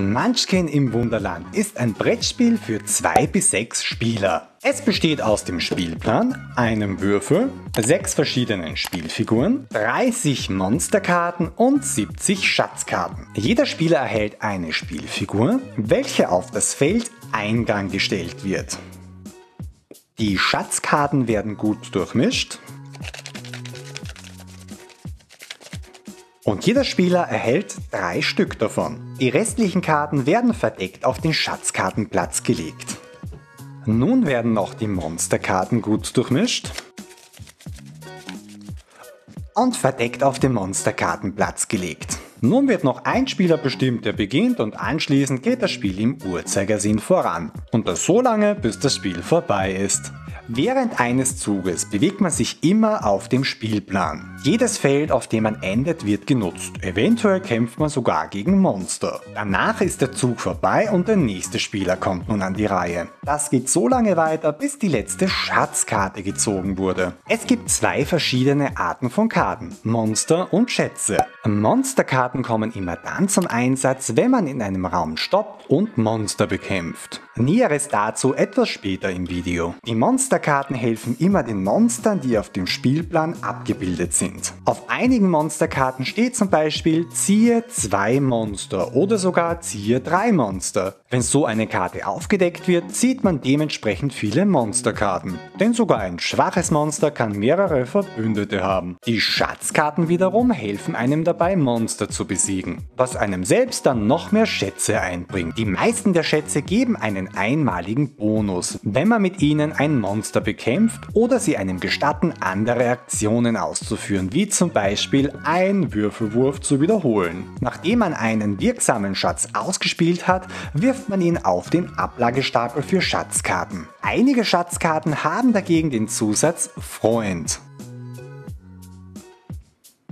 Munchkin im Wunderland ist ein Brettspiel für 2 bis 6 Spieler. Es besteht aus dem Spielplan, einem Würfel, 6 verschiedenen Spielfiguren, 30 Monsterkarten und 70 Schatzkarten. Jeder Spieler erhält eine Spielfigur, welche auf das Feld Eingang gestellt wird. Die Schatzkarten werden gut durchmischt. Und jeder Spieler erhält 3 Stück davon. Die restlichen Karten werden verdeckt auf den Schatzkartenplatz gelegt. Nun werden noch die Monsterkarten gut durchmischt und verdeckt auf den Monsterkartenplatz gelegt. Nun wird noch ein Spieler bestimmt, der beginnt, und anschließend geht das Spiel im Uhrzeigersinn voran. Und das so lange, bis das Spiel vorbei ist. Während eines Zuges bewegt man sich immer auf dem Spielplan. Jedes Feld, auf dem man endet, wird genutzt. Eventuell kämpft man sogar gegen Monster. Danach ist der Zug vorbei und der nächste Spieler kommt nun an die Reihe. Das geht so lange weiter, bis die letzte Schatzkarte gezogen wurde. Es gibt 2 verschiedene Arten von Karten: Monster und Schätze. Monsterkarten kommen immer dann zum Einsatz, wenn man in einem Raum stoppt und Monster bekämpft. Näheres dazu etwas später im Video. Die Monsterkarten helfen immer den Monstern, die auf dem Spielplan abgebildet sind. Auf einigen Monsterkarten steht zum Beispiel "Ziehe 2 Monster" oder sogar "Ziehe 3 Monster". Wenn so eine Karte aufgedeckt wird, zieht man dementsprechend viele Monsterkarten. Denn sogar ein schwaches Monster kann mehrere Verbündete haben. Die Schatzkarten wiederum helfen einem dabei, Monster zu besiegen, was einem selbst dann noch mehr Schätze einbringt. Die meisten der Schätze geben einen einmaligen Bonus, wenn man mit ihnen ein Monster bekämpft oder sie einem gestatten, andere Aktionen auszuführen, wie zum Beispiel einen Würfelwurf zu wiederholen. Nachdem man einen wirksamen Schatz ausgespielt hat, wirft man ihn auf den Ablagestapel für Schatzkarten. Einige Schatzkarten haben dagegen den Zusatz "Freund".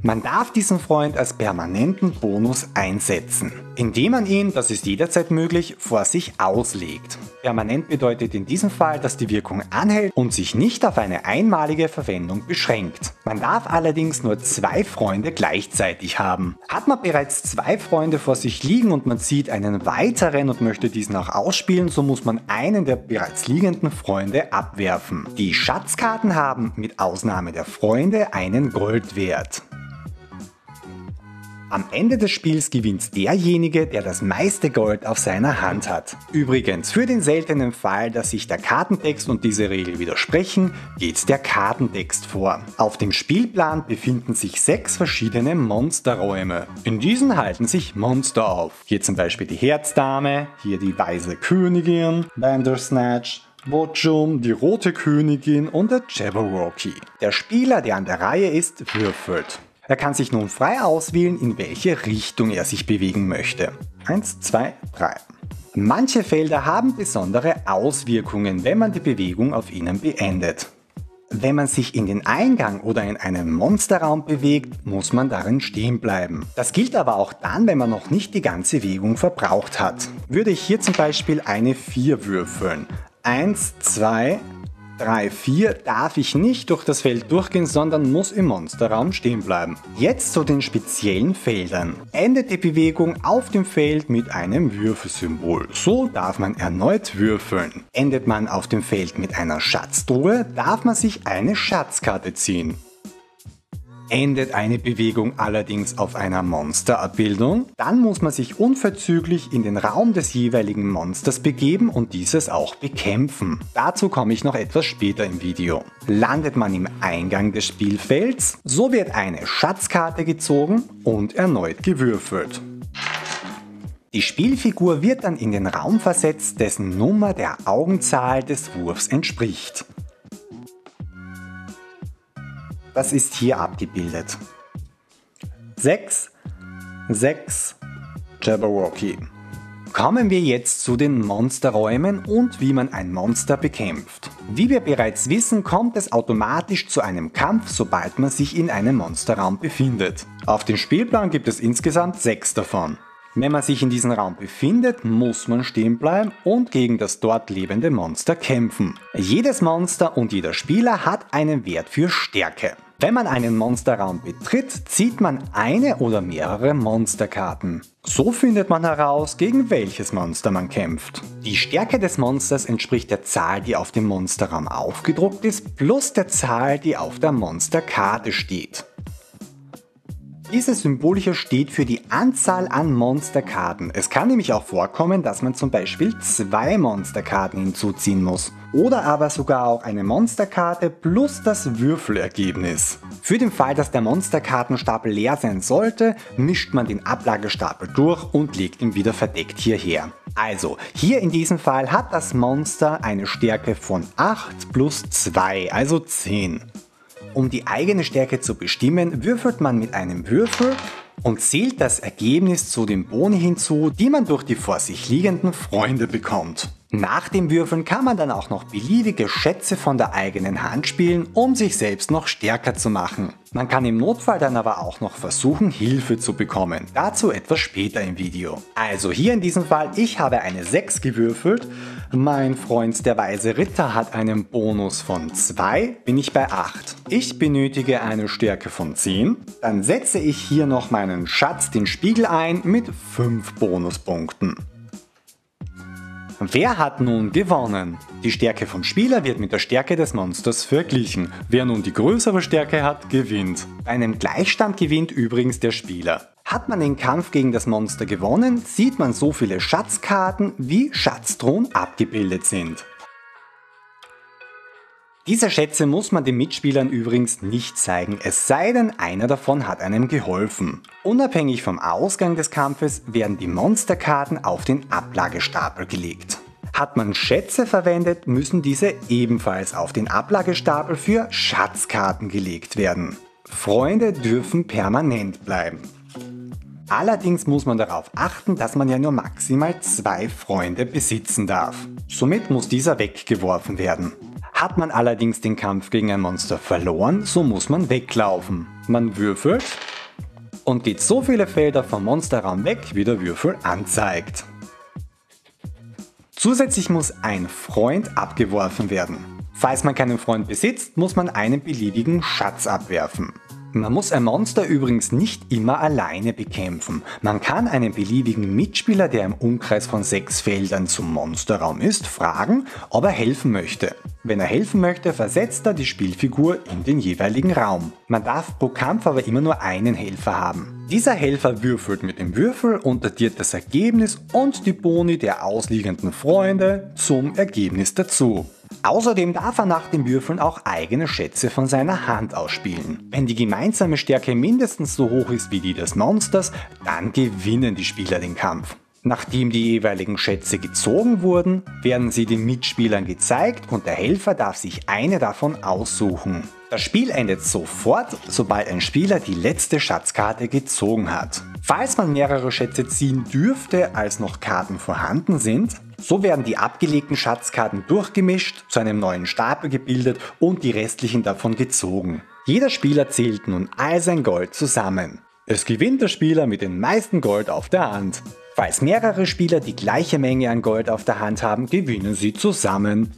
Man darf diesen Freund als permanenten Bonus einsetzen, indem man ihn, das ist jederzeit möglich, vor sich auslegt. Permanent bedeutet in diesem Fall, dass die Wirkung anhält und sich nicht auf eine einmalige Verwendung beschränkt. Man darf allerdings nur 2 Freunde gleichzeitig haben. Hat man bereits 2 Freunde vor sich liegen und man zieht einen weiteren und möchte diesen auch ausspielen, so muss man einen der bereits liegenden Freunde abwerfen. Die Schatzkarten haben, mit Ausnahme der Freunde, einen Goldwert. Am Ende des Spiels gewinnt derjenige, der das meiste Gold auf seiner Hand hat. Übrigens, für den seltenen Fall, dass sich der Kartentext und diese Regel widersprechen, geht der Kartentext vor. Auf dem Spielplan befinden sich 6 verschiedene Monsterräume. In diesen halten sich Monster auf. Hier zum Beispiel die Herzdame, hier die weiße Königin, Bandersnatch, Boojum, die rote Königin und der Jabberwocky. Der Spieler, der an der Reihe ist, würfelt. Er kann sich nun frei auswählen, in welche Richtung er sich bewegen möchte. 1, 2, 3. Manche Felder haben besondere Auswirkungen, wenn man die Bewegung auf ihnen beendet. Wenn man sich in den Eingang oder in einen Monsterraum bewegt, muss man darin stehen bleiben. Das gilt aber auch dann, wenn man noch nicht die ganze Bewegung verbraucht hat. Würde ich hier zum Beispiel eine 4 würfeln. 1, 2, 3, 4 darf ich nicht durch das Feld durchgehen, sondern muss im Monsterraum stehen bleiben. Jetzt zu den speziellen Feldern. Endet die Bewegung auf dem Feld mit einem Würfelsymbol. So darf man erneut würfeln. Endet man auf dem Feld mit einer Schatztruhe, darf man sich eine Schatzkarte ziehen. Endet eine Bewegung allerdings auf einer Monsterabbildung, dann muss man sich unverzüglich in den Raum des jeweiligen Monsters begeben und dieses auch bekämpfen. Dazu komme ich noch etwas später im Video. Landet man im Eingang des Spielfelds, so wird eine Schatzkarte gezogen und erneut gewürfelt. Die Spielfigur wird dann in den Raum versetzt, dessen Nummer der Augenzahl des Wurfs entspricht. Das ist hier abgebildet. 6, 6, Jabberwocky. Kommen wir jetzt zu den Monsterräumen und wie man ein Monster bekämpft. Wie wir bereits wissen, kommt es automatisch zu einem Kampf, sobald man sich in einem Monsterraum befindet. Auf dem Spielplan gibt es insgesamt 6 davon. Wenn man sich in diesem Raum befindet, muss man stehen bleiben und gegen das dort lebende Monster kämpfen. Jedes Monster und jeder Spieler hat einen Wert für Stärke. Wenn man einen Monsterraum betritt, zieht man eine oder mehrere Monsterkarten. So findet man heraus, gegen welches Monster man kämpft. Die Stärke des Monsters entspricht der Zahl, die auf dem Monsterraum aufgedruckt ist, plus der Zahl, die auf der Monsterkarte steht. Dieses Symbol hier steht für die Anzahl an Monsterkarten. Es kann nämlich auch vorkommen, dass man zum Beispiel 2 Monsterkarten hinzuziehen muss. Oder aber sogar auch eine Monsterkarte plus das Würfelergebnis. Für den Fall, dass der Monsterkartenstapel leer sein sollte, mischt man den Ablagestapel durch und legt ihn wieder verdeckt hierher. Also, hier in diesem Fall hat das Monster eine Stärke von 8 plus 2, also 10. Um die eigene Stärke zu bestimmen, würfelt man mit einem Würfel und zählt das Ergebnis zu den Boni hinzu, die man durch die vor sich liegenden Freunde bekommt. Nach dem Würfeln kann man dann auch noch beliebige Schätze von der eigenen Hand spielen, um sich selbst noch stärker zu machen. Man kann im Notfall dann aber auch noch versuchen, Hilfe zu bekommen. Dazu etwas später im Video. Also hier in diesem Fall, ich habe eine 6 gewürfelt. Mein Freund der weiße Ritter hat einen Bonus von 2, bin ich bei 8. Ich benötige eine Stärke von 10. Dann setze ich hier noch meinen Schatz, den Spiegel, ein mit 5 Bonuspunkten. Wer hat nun gewonnen? Die Stärke vom Spieler wird mit der Stärke des Monsters verglichen. Wer nun die größere Stärke hat, gewinnt. Bei einem Gleichstand gewinnt übrigens der Spieler. Hat man den Kampf gegen das Monster gewonnen, sieht man so viele Schatzkarten, wie Schatztruhen abgebildet sind. Diese Schätze muss man den Mitspielern übrigens nicht zeigen, es sei denn, einer davon hat einem geholfen. Unabhängig vom Ausgang des Kampfes werden die Monsterkarten auf den Ablagestapel gelegt. Hat man Schätze verwendet, müssen diese ebenfalls auf den Ablagestapel für Schatzkarten gelegt werden. Freunde dürfen permanent bleiben. Allerdings muss man darauf achten, dass man ja nur maximal 2 Freunde besitzen darf. Somit muss dieser weggeworfen werden. Hat man allerdings den Kampf gegen ein Monster verloren, so muss man weglaufen. Man würfelt und geht so viele Felder vom Monsterraum weg, wie der Würfel anzeigt. Zusätzlich muss ein Freund abgeworfen werden. Falls man keinen Freund besitzt, muss man einen beliebigen Schatz abwerfen. Man muss ein Monster übrigens nicht immer alleine bekämpfen. Man kann einen beliebigen Mitspieler, der im Umkreis von 6 Feldern zum Monsterraum ist, fragen, ob er helfen möchte. Wenn er helfen möchte, versetzt er die Spielfigur in den jeweiligen Raum. Man darf pro Kampf aber immer nur einen Helfer haben. Dieser Helfer würfelt mit dem Würfel und addiert das Ergebnis und die Boni der ausliegenden Freunde zum Ergebnis dazu. Außerdem darf er nach dem Würfeln auch eigene Schätze von seiner Hand ausspielen. Wenn die gemeinsame Stärke mindestens so hoch ist wie die des Monsters, dann gewinnen die Spieler den Kampf. Nachdem die jeweiligen Schätze gezogen wurden, werden sie den Mitspielern gezeigt und der Helfer darf sich eine davon aussuchen. Das Spiel endet sofort, sobald ein Spieler die letzte Schatzkarte gezogen hat. Falls man mehrere Schätze ziehen dürfte, als noch Karten vorhanden sind, so werden die abgelegten Schatzkarten durchgemischt, zu einem neuen Stapel gebildet und die restlichen davon gezogen. Jeder Spieler zählt nun all sein Gold zusammen. Es gewinnt der Spieler mit den meisten Gold auf der Hand. Falls mehrere Spieler die gleiche Menge an Gold auf der Hand haben, gewinnen sie zusammen.